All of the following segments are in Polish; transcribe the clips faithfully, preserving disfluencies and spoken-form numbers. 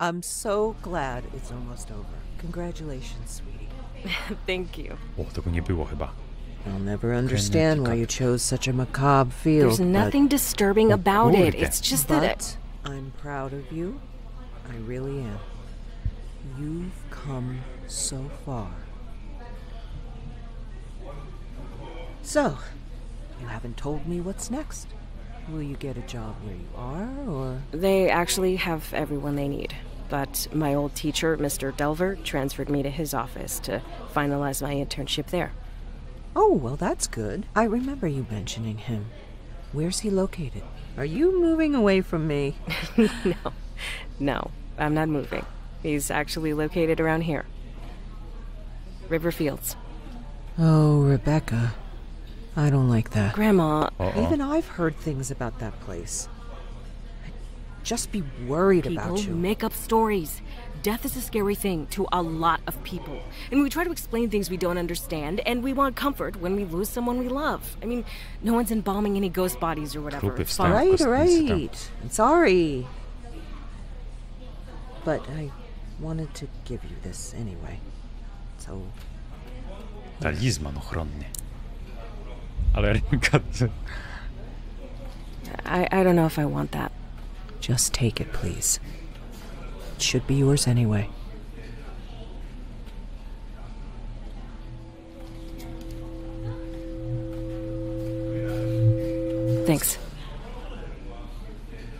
I'm so glad it's almost over. Congratulations, sweetie. Thank you. O, tego nie było chyba. I'll never understand why you chose such a macabre field. There's nothing disturbing about it. It's just that it... I'm proud of you. I really am. You've come so far. So, you haven't told me what's next. Will you get a job where you are, or...? They actually have everyone they need. But my old teacher, Mister Delver, transferred me to his office to finalize my internship there. Oh, well, that's good. I remember you mentioning him. Where's he located? Are you moving away from me? No. No, I'm not moving. He's actually located around here. Riverfields. Oh, Rebecca. I don't like that. Grandma, uh-oh. Even I've heard things about that place. I'd just be worried people about you. People make up stories. Death is a scary thing to a lot of people. And we try to explain things we don't understand, and we want comfort when we lose someone we love. I mean, no one's embalming any ghost bodies or whatever. All right, all right. I'm sorry. But I wanted to give you this anyway. So... Talizman ochronny. I, I don't know if I want that. Just take it, please. It should be yours anyway. Thanks.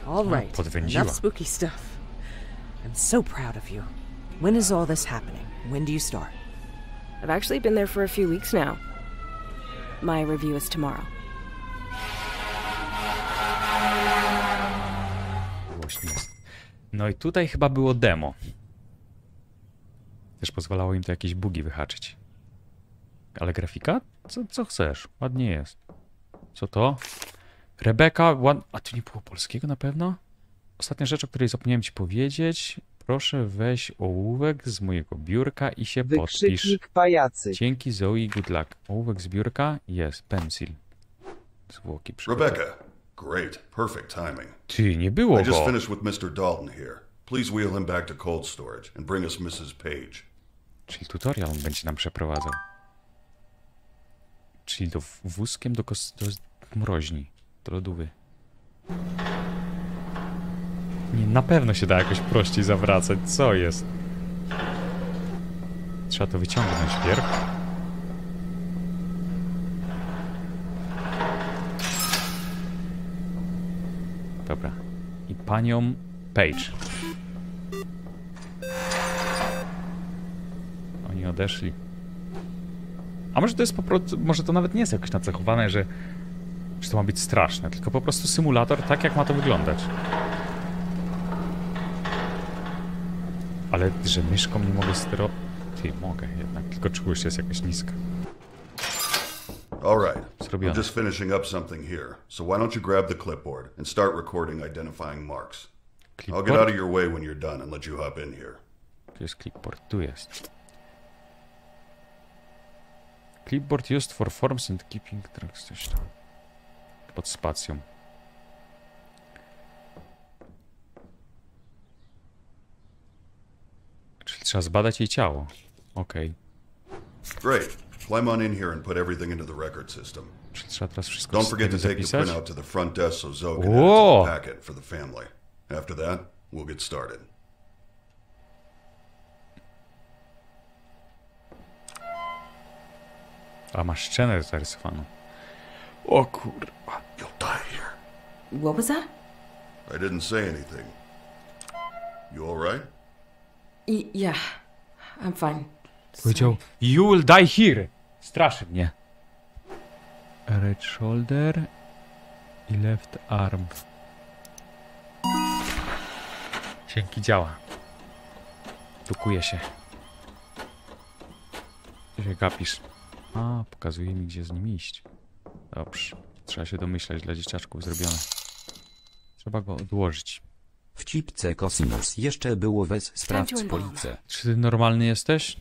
All right. Enough spooky stuff. I'm so proud of you. When is all this happening? When do you start? I've actually been there for a few weeks now. My review is tomorrow. No i tutaj chyba było demo. Też pozwalało im to jakieś bugi wyhaczyć. Ale grafika? Co, co chcesz? Ładnie jest. Co to? Rebeka... Ład... A tu nie było polskiego na pewno? Ostatnia rzecz, o której zapomniałem ci powiedzieć. Proszę weź ołówek z mojego biurka i się podpisz. Pajacy. Dzięki Zoe, good luck. Ołówek z biurka jest pencil. Zwłoki przygotowane. Rebecca, great, perfect timing. Ty, nie było go. I just finished with mister Dalton here. Please wheel him back to cold storage and bring us missus Page. Czyli tutorial on będzie nam przeprowadzał. Czyli do wózkiem do, do mroźni, do lodówy. Nie, na pewno się da jakoś prościej zawracać. Co jest? Trzeba to wyciągnąć pierw. Dobra. I panią Page. Oni odeszli. A może to jest po prostu... Może to nawet nie jest jakoś nacechowane, że... Że to ma być straszne. Tylko po prostu symulator tak, jak ma to wyglądać. Ale że myszką nie mogę sterować. Ty, mogę jednak, tylko czułeś, że jest jakaś niska. All right. Zrobione. I'm just finishing up something here. So why don't you grab the clipboard and start recording identifying marks. Clipboard? I'll get out of your way when you're done and let you hop in here. Tu jest clipboard, tu jest. Clipboard used for forms and keeping tracks. Coś tam. Pod spacją. Trzeba zbadać jej ciało. Okej. Okay. Great. Climb on in here and put everything into the record system. Trzeba teraz wszystko Don't forget to take the printout to the front desk so Zoe can have the packet for the family. After that, we'll get started. A masz scenę zarysowaną. O kurwa. You'll die here. What was that? I didn't say anything. You all right? I, yeah, I'm fine. Powiedział, you will die here. Straszy mnie. Right shoulder i left arm. Dzięki, działa. Tukuje się. Ty się gapisz. A, pokazuje mi, gdzie z nim iść. Dobrze. Trzeba się domyślać, dla dzieciaczków zrobione. Trzeba go odłożyć. W cipce Kosmos jeszcze było wez sprawdź policję. Czy ty normalny jesteś?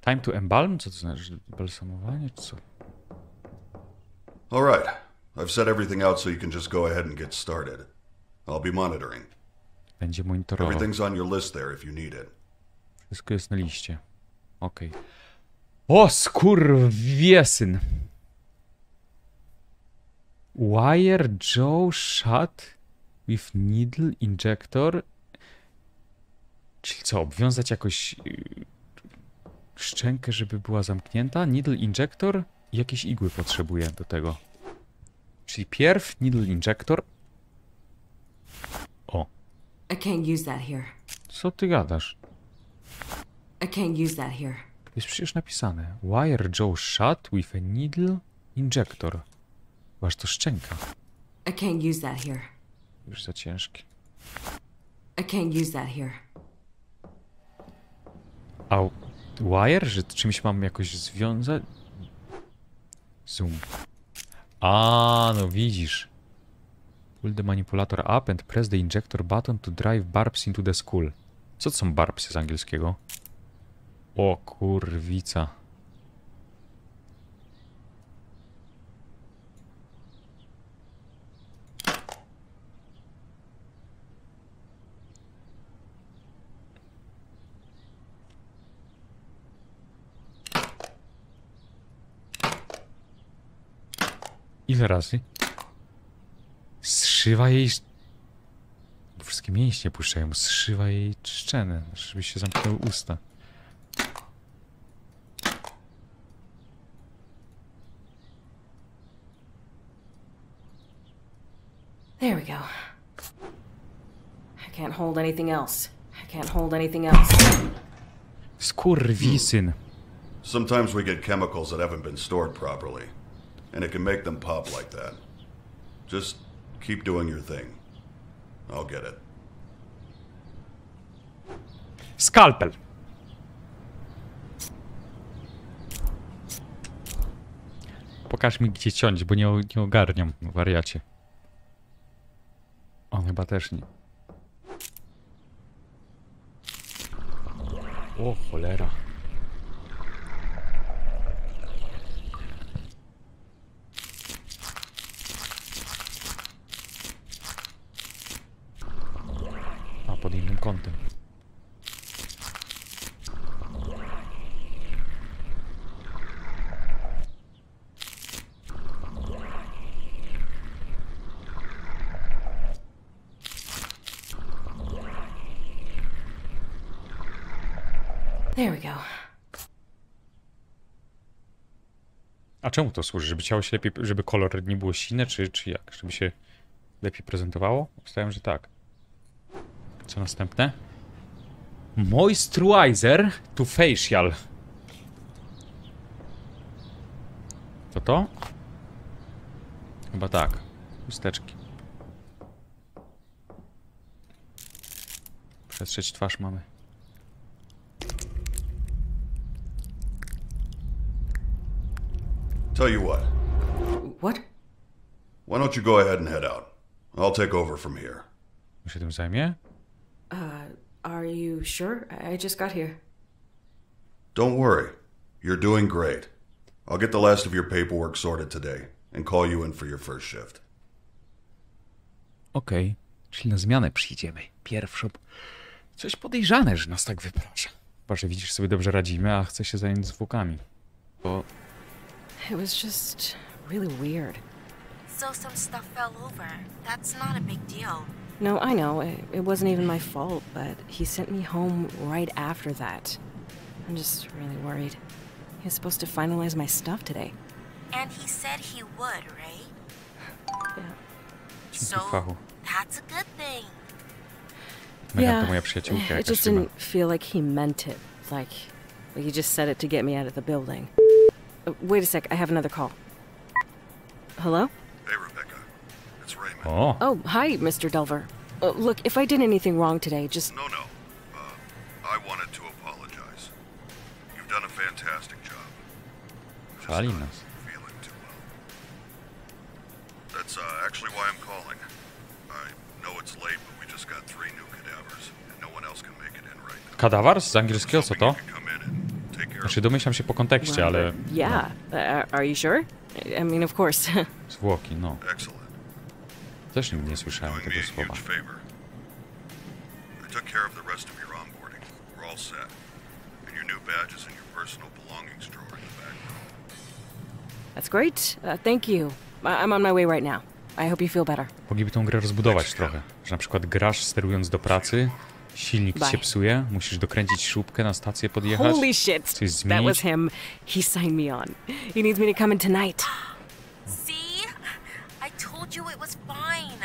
Time to embalm? Co to znaczy? Balsamowanie? Czy co? Alright. I've set everything out so you can just go ahead and get started. I'll be monitoring. Będzie monitorował. Wszystko jest na liście. Okej. Okay. O skurwiesyn! Wire jaw shut with needle injector. Czyli co, obwiązać jakoś szczękę, żeby była zamknięta? Needle injector? Jakieś igły potrzebuję do tego. Czyli pierw needle injector. O. Co ty gadasz? Jest przecież napisane. Wire jaw shut with a needle injector. Masz to szczęka. Już za ciężkie. A wire? Że czymś mam jakoś związać? Zoom. A, no widzisz. Pull the manipulator up and press the injector button to drive barbs into the skull. Co to są barbsy z angielskiego? O kurwica. Ile razy? Zszywa jej... Wszystkie mięśnie puszczają. Zszywa jej szczenę, żeby się zamknęły usta. There we go. I can't hold anything else. I can't hold anything else. Skurwisyn. Sometimes we get chemicals that haven't been stored properly. And it can make them pop like that. Just keep doing your thing. I'll get it. Skalpel. Pokaż mi gdzie ciąć, bo nie, nie ogarniam, wariacie. On chyba też nie. O cholera. Pod innym kątem. There we go. A czemu to służy? Żeby ciało się lepiej, żeby kolor nie było silny, czy, czy jak? Żeby się lepiej prezentowało? Obstawiam, że tak. Co następne? Moisturizer to facial. To to? Chyba tak. Chusteczki. Przetrzeć twarz mamy. Tell you what. What? Why don't you go ahead and head out? I'll take over from here. Ja się tym zajmie? Uh, are you sure? I just got here. Don't worry. You're doing great. I'll get the last of your paperwork sorted today and call you in for your first shift. Okej, okay. Czyli na zmianę przyjdziemy. Pierwszą... Coś podejrzane, że nas tak wyprasza. Proszę, widzisz, sobie dobrze radzimy, a chce się zająć zwłokami. Bo... It was just really weird. So some stuff fell over. That's not a big deal. No, I know. It wasn't even my fault, but he sent me home right after that. I'm just really worried. He was supposed to finalize my stuff today. And he said he would, right? Yeah. So, that's a good thing. Yeah, it just didn't feel like he meant it. Like, like he just said it to get me out of the building. Oh, wait a sec, I have another call. Hello? Hey, Rebecca. It's Raymond. Oh. Oh, hi, Mister Delver. Uh, look, if I did anything wrong today, just... No, no. Uh, I wanted to apologize. You've done a fantastic job. Just not feeling too well. That's uh, actually why I'm calling. I know it's late, but we just got three new cadavers, and no one else can make it in right now. Cadavers? Z angielskiego co to? Znaczy, domyślam się po kontekście, ale... Yeah. Uh, are you sure? I mean, of course. Zwłoki, no. Excellent. Też nigdy nie słyszałem tego słowa. took care of the rest of your onboarding. We're all set. And your new badge is in your personal belongings drawer in the back room. That's great. Uh, thank you. I'm on my way right now. I hope you feel better. Mogliby tą grę rozbudować trochę. Że na przykład grasz sterując do pracy, silnik Bye. się psuje, musisz dokręcić śrubkę, na stację podjechać. Holy shit. Coś zmienić. That was him. He signed me on. He needs me to come in tonight. See? I told you it was fine.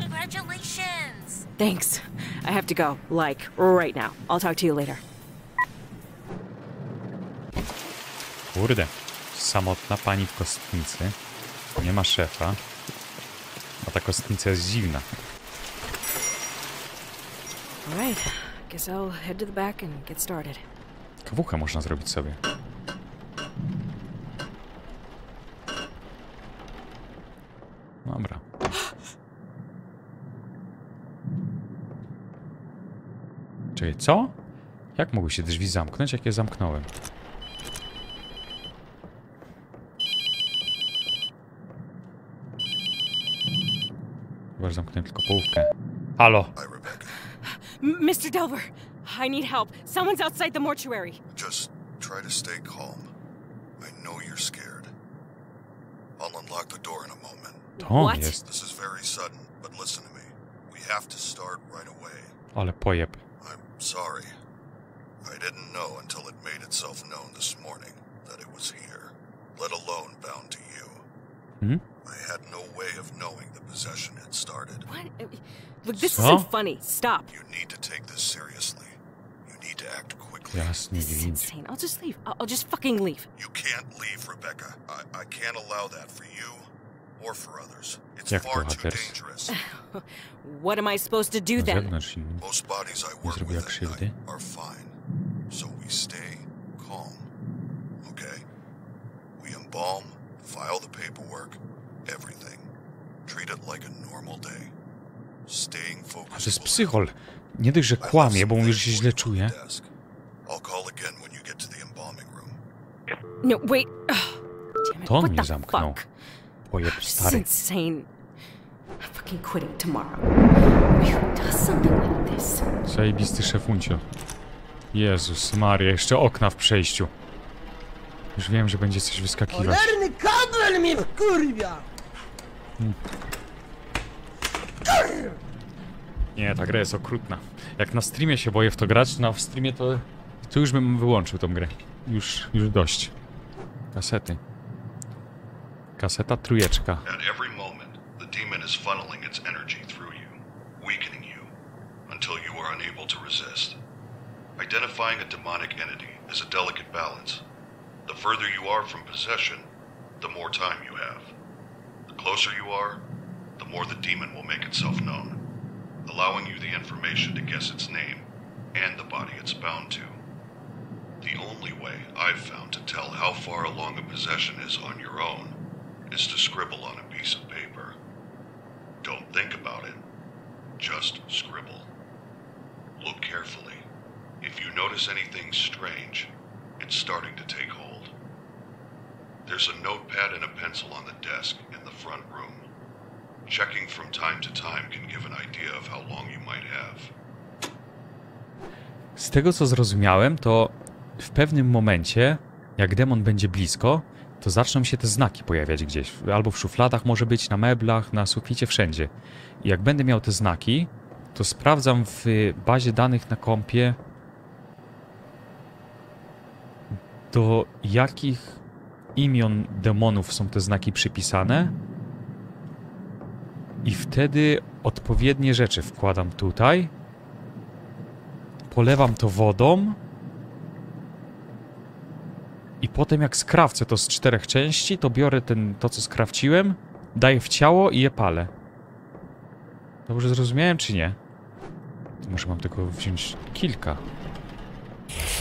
Congratulations. Thanks. I have to go, like right now. I'll talk to you later. Kurde. Samotna pani w kostnicy. Nie ma szefa. A ta kostnica jest dziwna. Kawucha można zrobić sobie. Dobra. Czyli co? Jak mogły się drzwi zamknąć, jak je zamknąłem? Chyba zamknąłem tylko połówkę. Halo! mister Delver, I need help. Someone's outside the mortuary. Just try to stay calm. I know you're scared. I'll unlock the door in a moment. What? This is very sudden, but listen to me. We have to start right away. Ale pojeb. I'm sorry. I didn't know until it made itself known this morning that it was here, let alone bound to you. Hmm? I had no way of knowing the possession had started. What? Look, this isn't funny. Stop. You need to take this seriously. You need to act quickly. This is insane. I'll just leave. I'll just fucking leave. You can't leave, Rebecca. I, I can't allow that for you or for others. It's far too dangerous. What am I supposed to do then? Most bodies I work with at night are fine. So we stay calm. Okay? We embalm, file the paperwork, everything. Treat it like a normal day. Staying focused. A to jest psychol. Nie dość, że kłamie, bo mówi, że się źle czuje. No, wait. To on mnie zamknął. Pojeb stary. Zajebisty szefuncio. Jezus Maria, jeszcze okna w przejściu. Już wiem, że będzie coś wyskakiwać. Cholerny kabel mnie wkurwia! Hmm. Nie, ta gra jest okrutna. Jak na streamie się boję w to grać, no w streamie to... To już bym wyłączył tą grę. Już, już dość. Kasety. Kaseta trójeczka. Identifying a demonic entity is a delicate balance. The further you are from possession, the more time you have. The closer you are, the more the demon will make itself known, allowing you the information to guess its name and the body it's bound to. The only way I've found to tell how far along a possession is on your own is to scribble on a piece of paper. Don't think about it, just scribble. Look carefully. If you notice anything strange, it's starting to take hold. There's a notepad and a pencil on the desk in the front room. Checking from time to time can give an idea of how long you might have. Z tego co zrozumiałem, to w pewnym momencie, jak demon będzie blisko, to zaczną się te znaki pojawiać gdzieś. Albo w szufladach może być, na meblach, na suficie, wszędzie. I jak będę miał te znaki, to sprawdzam w bazie danych na kompie, do jakich imion demonów są te znaki przypisane. I wtedy odpowiednie rzeczy wkładam tutaj. Polewam to wodą. I potem jak skrawcę to z czterech części, to biorę ten, to co skrawciłem, daję w ciało i je palę. Dobrze zrozumiałem czy nie? To może mam tylko wziąć kilka.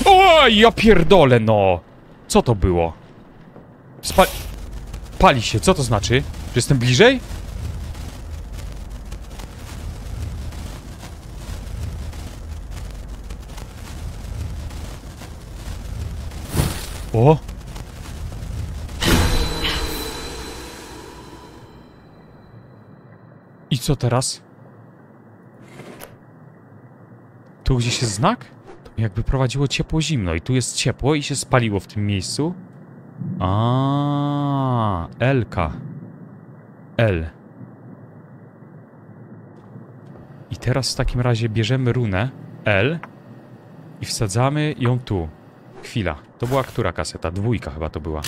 O, ja pierdolę, no! Co to było? Spali... Pali się, co to znaczy? Że jestem bliżej? O! I co teraz? Tu gdzieś jest znak? To jakby prowadziło ciepło-zimno i tu jest ciepło i się spaliło w tym miejscu. A, L-ka. L. I teraz w takim razie bierzemy runę L i wsadzamy ją tu. Chwila. To była która kaseta? Dwójka chyba to była.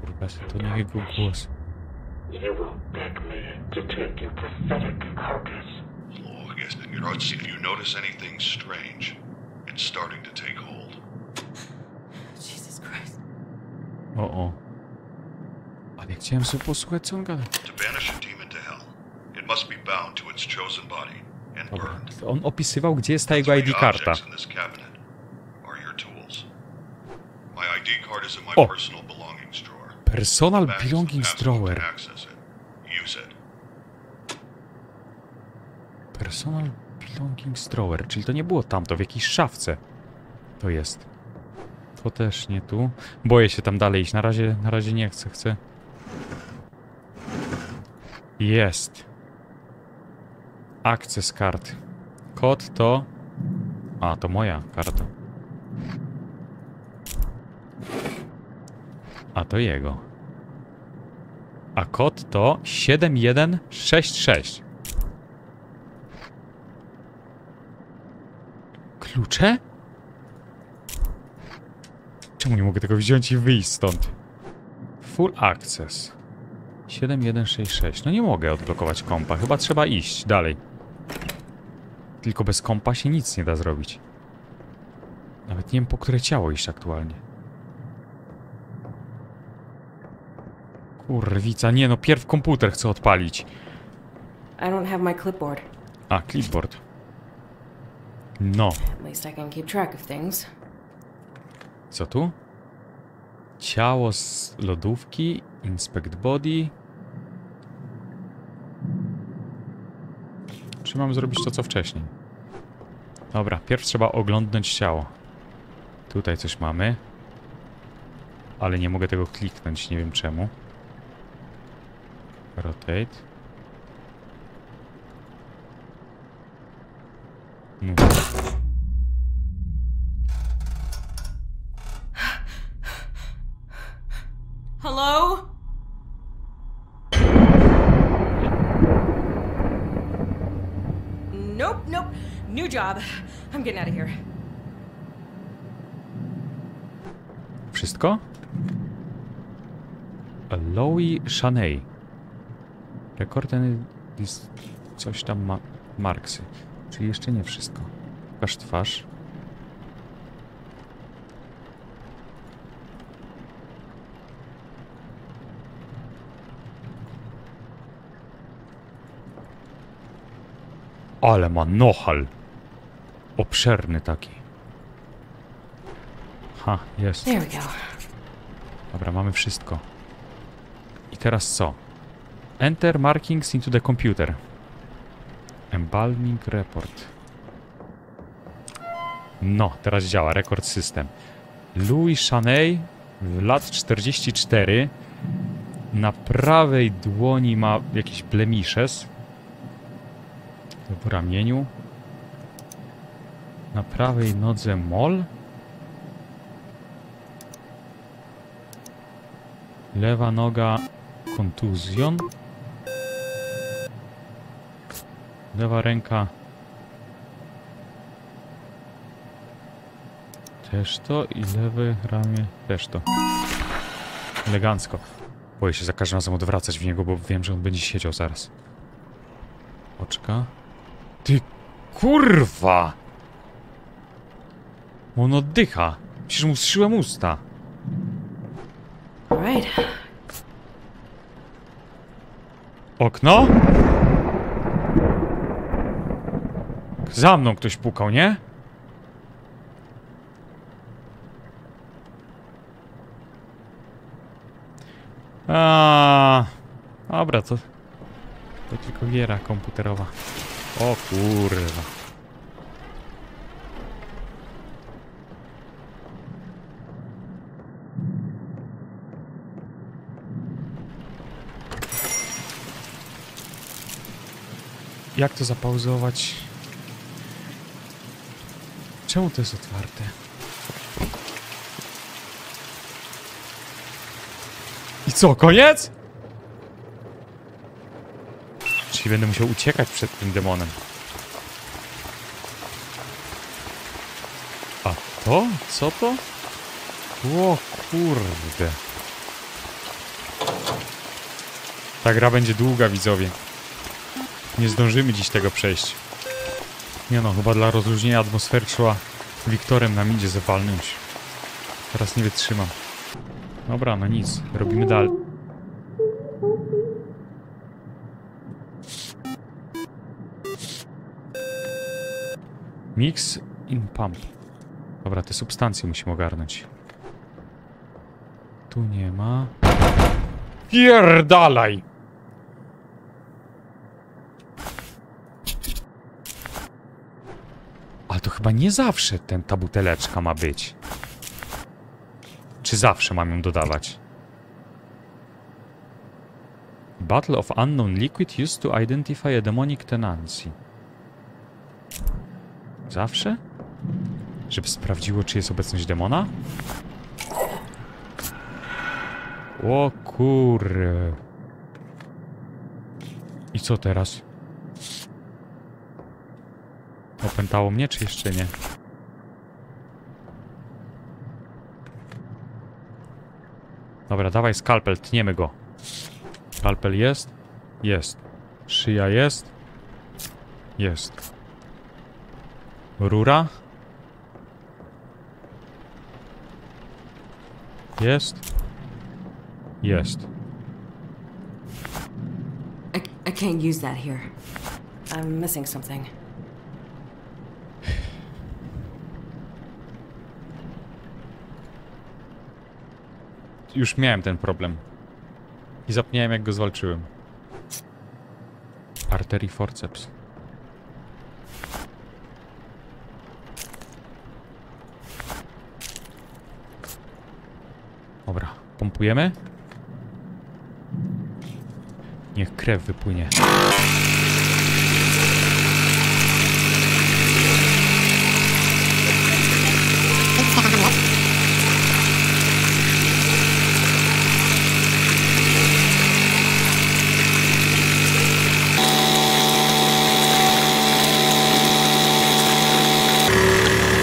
Kurwa, to nie jego głos. You will beg me to take your pathetic carcass. Oh, I guess that you're not seeing. You notice anything strange? It's starting to take hold. Jesus Christ. O o. Ale chciałem sobie posłuchać, co on gada. To banish a demon to hell, it must be bound to its chosen body and burned. On opisywał, gdzie jest ta jego I D karta. O. Personal belongings drawer. Personal belongings drawer. Czyli to nie było tamto, w jakiejś szafce. To jest. To też nie tu. Boję się tam dalej iść. Na razie, na razie nie chcę. Chcę. Jest. Access card. Kod to... A, to moja karta. A to jego. A kod to siedem jeden sześć sześć. Klucze? Czemu nie mogę tego wziąć i wyjść stąd? Full access. siedem jeden sześć sześć. No nie mogę odblokować kompa. Chyba trzeba iść dalej. Tylko bez kompa się nic nie da zrobić. Nawet nie wiem, po które ciało iść aktualnie. Kurwica, nie no, pierw komputer chcę odpalić. I don't have my clipboard. A, clipboard. No. Co tu? Ciało z lodówki, inspect body. Czy mam zrobić to, co wcześniej? Dobra, pierw trzeba oglądnąć ciało. Tutaj coś mamy. Ale nie mogę tego kliknąć, nie wiem czemu. Rotate. No. Hello? Nope, nope. New job. I'm getting out of here. Wszystko? Louis Chanel. Rekordeny jest coś tam ma Marksy. Czyli jeszcze nie wszystko. Pokaż twarz. Ale ma nohal. Obszerny taki. Ha, jest. Dobra, mamy wszystko. I teraz co? Enter markings into the computer. Embalming report. No, teraz działa. Rekord system. Louis Chanel, lat czterdzieści cztery. Na prawej dłoni ma jakiś blemishes. W ramieniu. Na prawej nodze mol. Lewa noga kontuzjon. Lewa ręka. Też to i lewe ramię też to. Elegancko. Boję się za każdym razem odwracać w niego, bo wiem, że on będzie siedział zaraz. Oczka. Ty kurwa! On oddycha. Przecież mu zszyłem usta. Okno? Za mną ktoś pukał, nie? A, dobra, to... To tylko giera komputerowa. O kurwa. Jak to zapauzować? Czemu to jest otwarte? I co, koniec? Czyli będę musiał uciekać przed tym demonem. A to? Co to? O kurde. Ta gra będzie długa, widzowie. Nie zdążymy dziś tego przejść. Nie no, chyba dla rozluźnienia atmosfery trzeba Wiktorem nam idzie zapalnąć. Teraz nie wytrzymam. Dobra, no nic, robimy dalej. Mix in pump. Dobra, te substancje musimy ogarnąć. Tu nie ma. Pierdalaj! Ale to chyba nie zawsze ten, ta buteleczka ma być. Czy zawsze mam ją dodawać? Battle of unknown liquid used to identify a demonic tenancy. Zawsze? Żeby sprawdziło, czy jest obecność demona? O kur... I co teraz? Opętało mnie, czy jeszcze nie? Dobra, dawaj skalpel, tniemy go. Skalpel jest? Jest. Szyja jest? Jest. Rura? Jest? Jest. I, I can't use that here. I'm missing something. Już miałem ten problem. I zapomniałem, jak go zwalczyłem. Arterii forceps. Dobra, pompujemy. Niech krew wypłynie.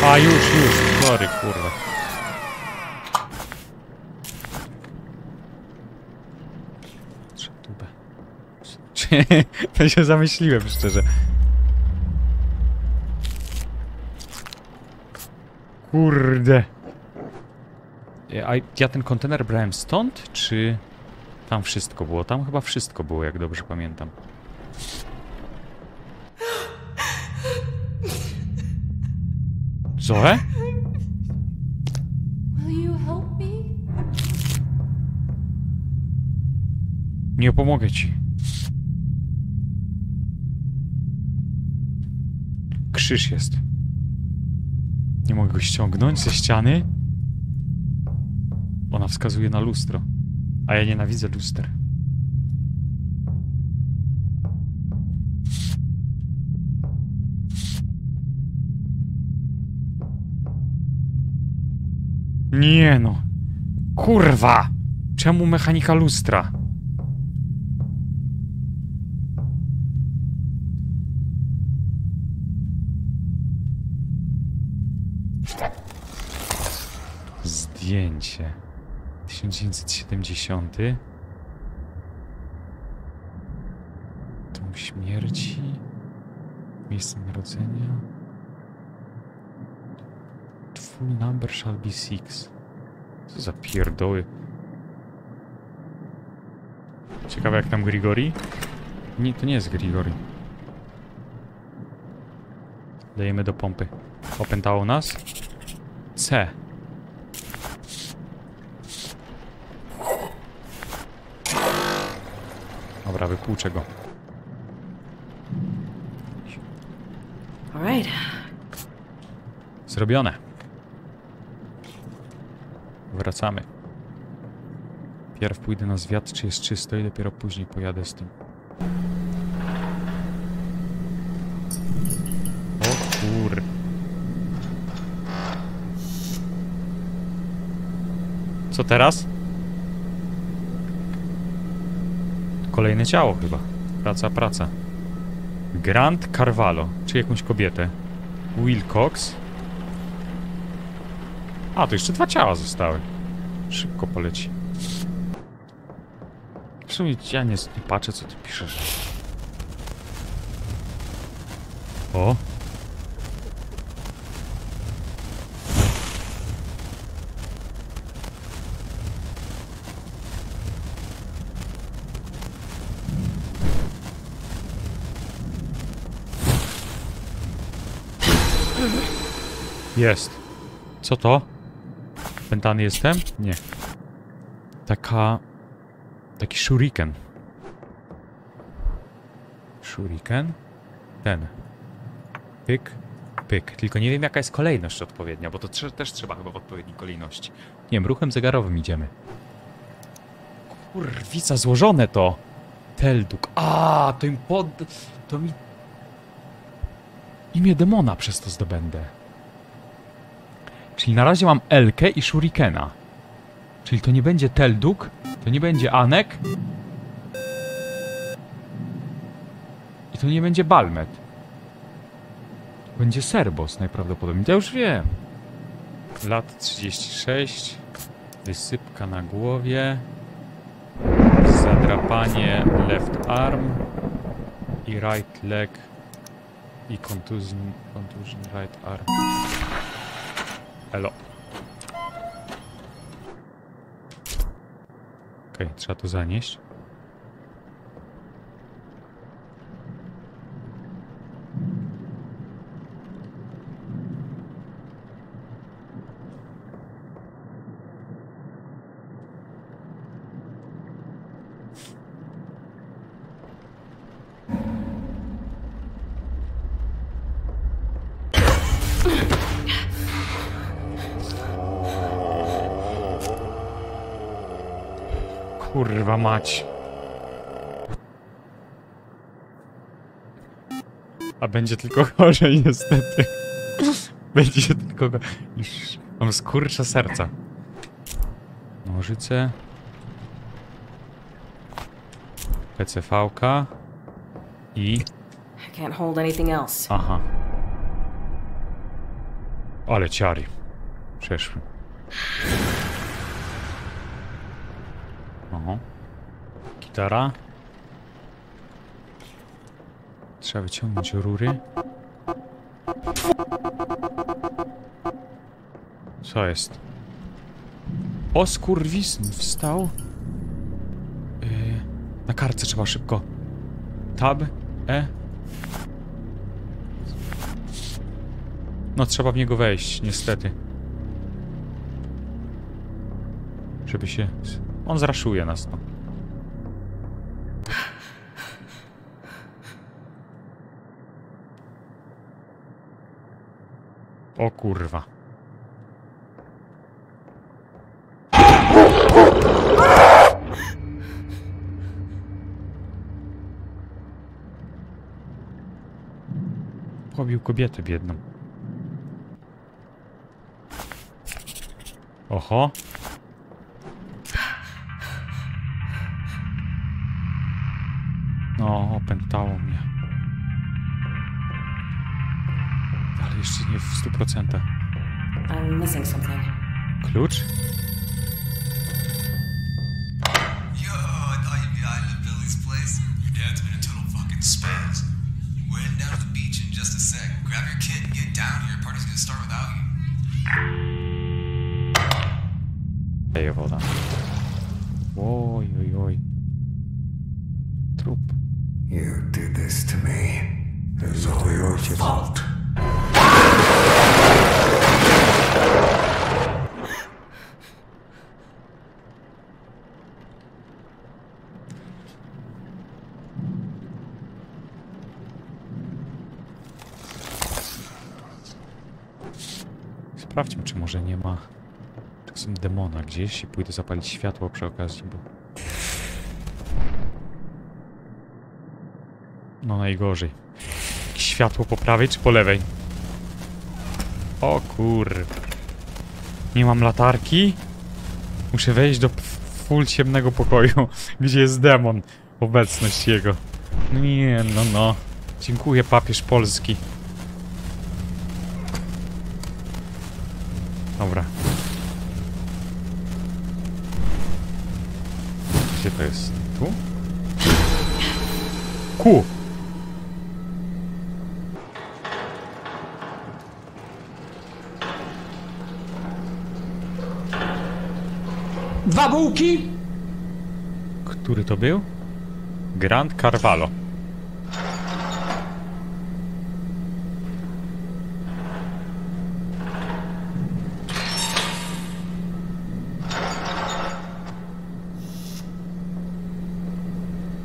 A już, już, sorry, kurwa. To się zamyśliłem, szczerze. Kurde. Ja, ja ten kontener brałem stąd, czy tam wszystko było? Tam chyba wszystko było, jak dobrze pamiętam. Zoe? Nie pomogę ci. Krzyż jest. Nie mogę go ściągnąć ze ściany. Ona wskazuje na lustro. A ja nienawidzę luster. Nie no. Kurwa! Czemu mechanika lustra? Zdjęcie. tysiąc dziewięćset siedemdziesiąty. Dom śmierci. Miejsce narodzenia. Full number shall be six. Co za pierdoły. Ciekawe, jak tam Grigori? Nie, to nie jest Grigori. Dajemy do pompy. Opętało nas. C. Dobra, wypłuczę go. Zrobione. Wracamy. Pierw pójdę na zwiat, czy jest czysto i dopiero później pojadę z tym. Co teraz? Kolejne ciało chyba. Praca, praca. Grand Carvalho, czy jakąś kobietę. Wilcox. A, to jeszcze dwa ciała zostały. Szybko poleci. W sumie ja nie, nie patrzę, co ty piszesz. O. Jest. Co to? Pętany jestem? Nie. Taka... Taki shuriken. Shuriken? Ten. Pyk, pyk. Tylko nie wiem, jaka jest kolejność odpowiednia, bo to trze też trzeba chyba w odpowiedniej kolejności. Nie wiem, ruchem zegarowym idziemy. Kurwica, złożone to! Telduk. A, to im pod... To mi... Imię demona przez to zdobędę. Czyli na razie mam Elkę i Shurikena. Czyli to nie będzie Telduk, to nie będzie Anek. I to nie będzie Balmet. To będzie Sebos najprawdopodobniej. Ja już wiem. Lat trzydzieści sześć. Wysypka na głowie. Zadrapanie left arm. I right leg. I kontuzji, kontuzji right arm. Elo. Okej, okay, trzeba tu zanieść. Kurwa mać. A będzie tylko gorzej, niestety. Będzie tylko gorzej. Mam skurcza serca. Nożyce. P C V-ka. I... Aha. Ale ciary. Przeszły. Aha. Gitara. Trzeba wyciągnąć rury. Co jest? O skurwis wstał. Yy, na kartce trzeba szybko. Tab. E. No trzeba w niego wejść, niestety. Żeby się... On zraszuje nas tam. O kurwa. Pobił kobietę biedną. Oho. No, opętało mnie. Ale jeszcze nie w stu procentach. Klucz? Ej, woda. Oj, oj, oj. Trup. You did this to me. It was all your fault. Sprawdźmy, czy może nie ma czasem demona gdzieś i pójdę zapalić światło przy okazji, bo... No najgorzej. Światło po prawej czy po lewej? O kur... Nie mam latarki? Muszę wejść do full ciemnego pokoju, gdzie jest demon. Obecność jego. Nie, no, no. Dziękuję, papież polski. Dobra. Gdzie to jest? Tu? Ku! Dwa bułki? Który to był? Grand Carvalho.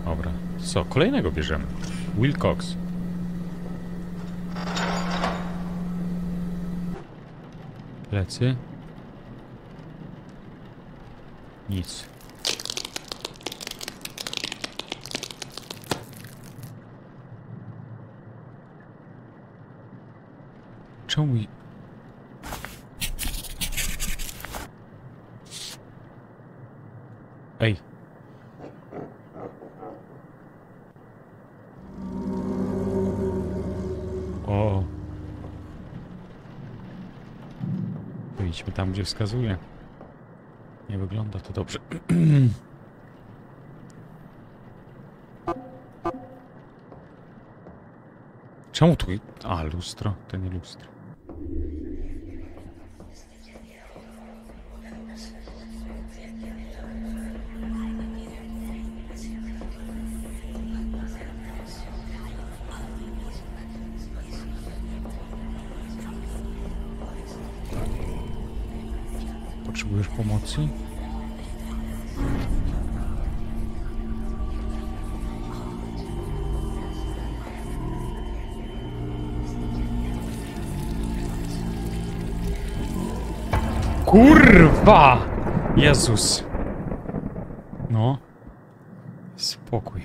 Dobra, co? Kolejnego bierzemy. Wilcox. Plecy. Nic. Czemu... Ej. O. Idźmy tam, gdzie wskazuje. Nie wygląda to dobrze. Czemu tu... A, lustro. To nie lustro. Potrzebujesz pomocy? Kurwa! Jezus! No. Spokój.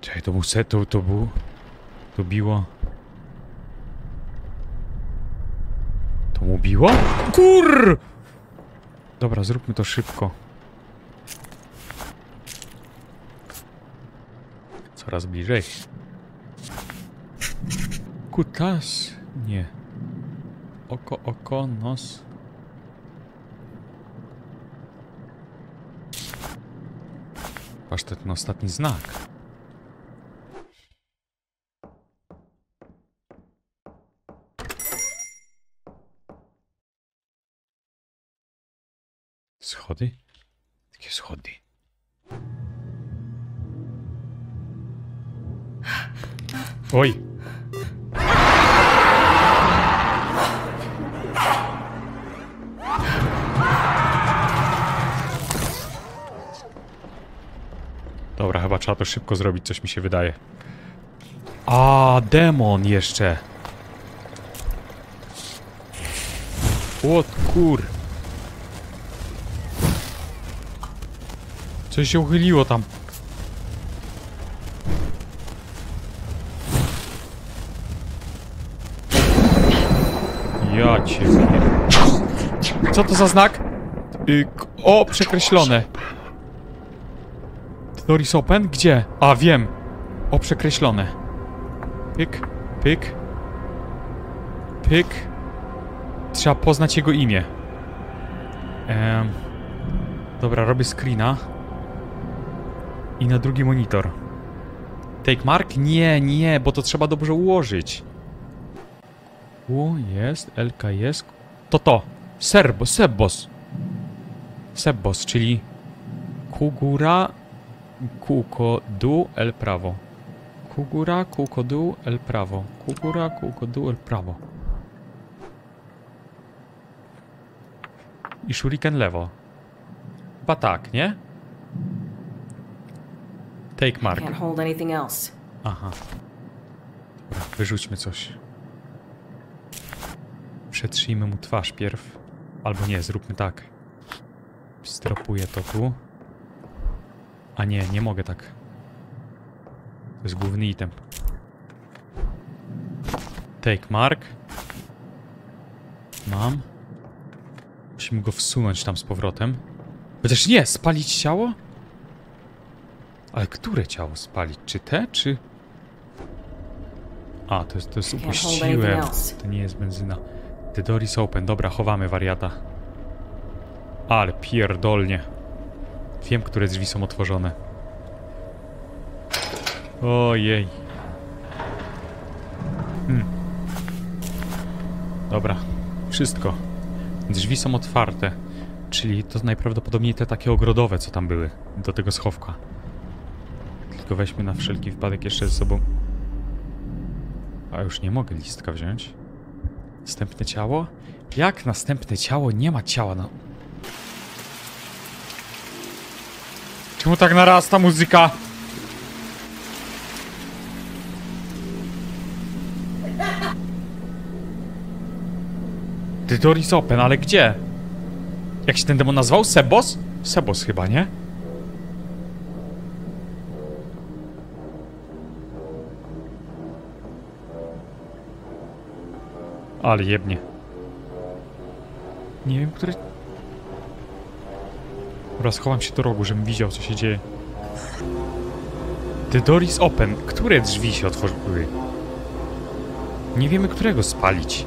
Czekaj, to był set, to, to był... To biło. To mu biło? Kur! Dobra, zróbmy to szybko. Coraz bliżej. Kutas? Nie. Oko, oko, nos. Patrz, to ten ostatni znak. Schody? Takie schody. Oj! Dobra, chyba trzeba to szybko zrobić, coś mi się wydaje. A, demon jeszcze! O kur... Coś się uchyliło tam. Ja cię... Co to za znak? O, przekreślone. Door is open? Gdzie? A, wiem. O, przekreślone. Pyk, pyk. Pyk. Trzeba poznać jego imię. Ehm. Dobra, robię screena. I na drugi monitor. Take mark? Nie, nie, bo to trzeba dobrze ułożyć. U jest, L K jest. To to. Serbo, Sebos. Sebos, czyli Kugura, Kuko, du, el prawo. Kugura, kuko, du, el prawo. Kugura, kuko, du, el prawo. I shuriken lewo. Chyba tak, nie? Take mark. Aha. Dobra, wyrzućmy coś. Przetrzyjmy mu twarz pierw. Albo nie, zróbmy tak. Stropuję to tu. A nie, nie mogę tak. To jest główny item. Take mark. Mam. Musimy go wsunąć tam z powrotem. Chociaż nie, spalić ciało? Ale które ciało spalić? Czy te, czy... A, to jest, to jest upuściłem. To nie jest benzyna. The door is open. Dobra, chowamy wariata. Ale pierdolnie. Wiem, które drzwi są otworzone. Ojej. Hmm. Dobra. Wszystko. Drzwi są otwarte. Czyli to najprawdopodobniej te takie ogrodowe, co tam były. Do tego schowka. Tylko weźmy na wszelki wypadek jeszcze ze sobą. A już nie mogę listka wziąć. Następne ciało? Jak następne ciało? Nie ma ciała na... Czemu tak narasta muzyka? The door is open, ale gdzie? Jak się ten demon nazwał? Sebos? Sebos chyba, nie? Ale jebnie. Nie wiem, który... Oraz chowam się do rogu, żebym widział, co się dzieje. The door is open. Które drzwi się otworzyły? Nie wiemy, którego spalić.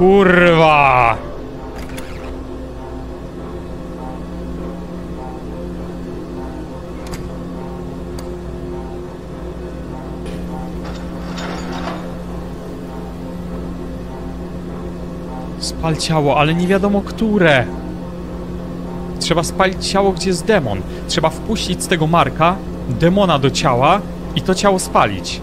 Kurwa! Spal ciało, ale nie wiadomo które. Trzeba spalić ciało, gdzie jest demon. Trzeba wpuścić z tego marka demona do ciała i to ciało spalić.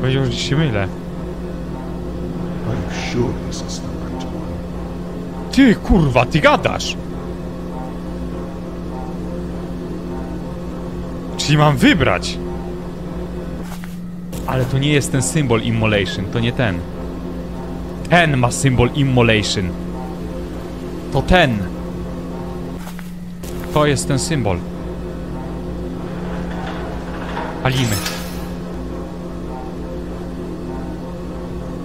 Powiedział, że się mylę. Ty, kurwa, ty gadasz! Czyli mam wybrać! Ale to nie jest ten symbol Immolation, to nie ten. Ten ma symbol Immolation. To ten. To jest ten symbol. Palimy.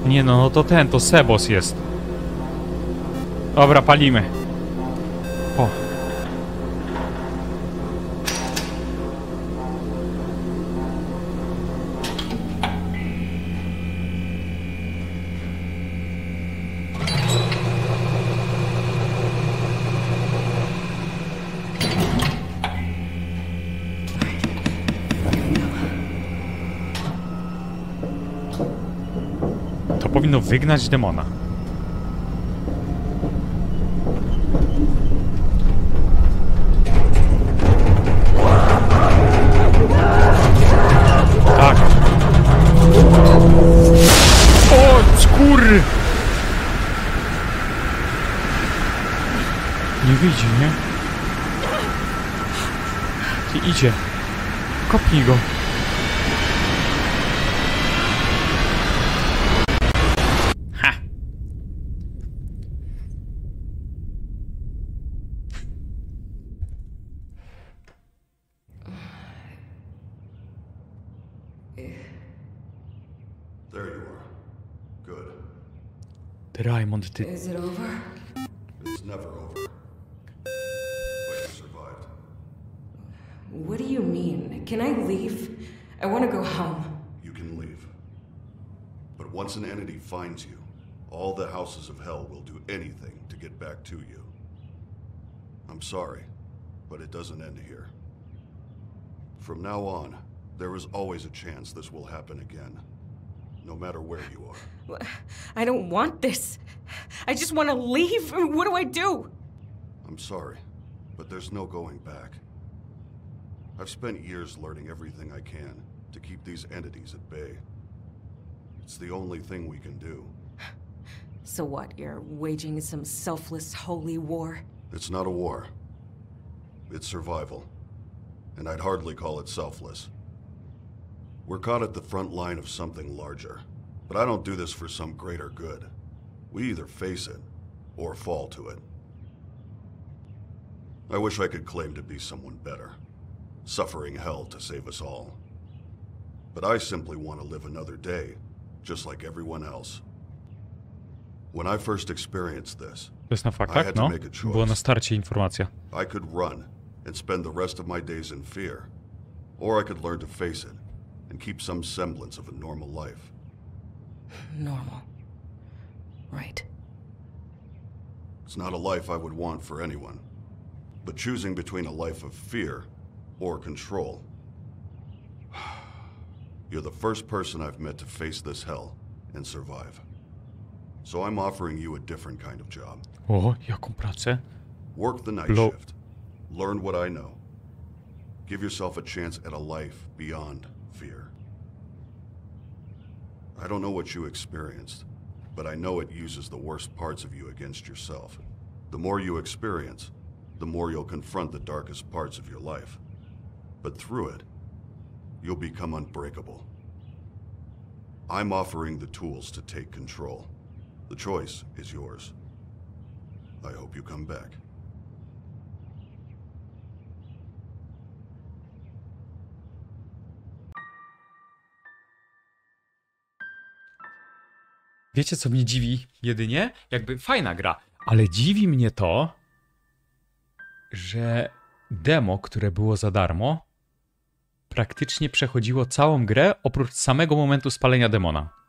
Nie no, no to ten, to Sebos jest. Dobra, palimy. O. To powinno wygnać demona. Widzi, nie? I idzie. Kopnij go. Ha! There you are. Good. Ty, Raymond, ty... Is it over? It's never over. What do you mean? Can I leave? I want to go home. You can leave. But once an entity finds you, all the houses of hell will do anything to get back to you. I'm sorry, but it doesn't end here. From now on, there is always a chance this will happen again. No matter where you are. I don't want this. I just want to leave. What do I do? I'm sorry, but there's no going back. I've spent years learning everything I can to keep these entities at bay. It's the only thing we can do. So what? You're waging some selfless holy war? It's not a war. It's survival. And I'd hardly call it selfless. We're caught at the front line of something larger. But I don't do this for some greater good. We either face it, or fall to it. I wish I could claim to be someone better, suffering hell to save us all. But I simply want to live another day, just like everyone else. When I first experienced this, to jest na faktach, no. Było na starcie informacja. I could run and spend the rest of my days in fear, or I could learn to face it and keep some semblance of a normal life. Normal. Right. It's not a life I would want for anyone, but choosing between a life of fear or control. You're the first person I've met to face this hell and survive. So I'm offering you a different kind of job. O, jaką pracę? Work the night Blow. shift. Learn what I know. Give yourself a chance at a life beyond fear. I don't know what you experienced, but I know it uses the worst parts of you against yourself. The more you experience, the more you'll confront the darkest parts of your life. But through it, you'll become unbreakable. I'm offering the tools to take control. The choice is yours. I hope you come back. Wiecie, co mnie dziwi jedynie? Jakby fajna gra, ale dziwi mnie to, że demo, które było za darmo, praktycznie przechodziło całą grę oprócz samego momentu spalenia demona.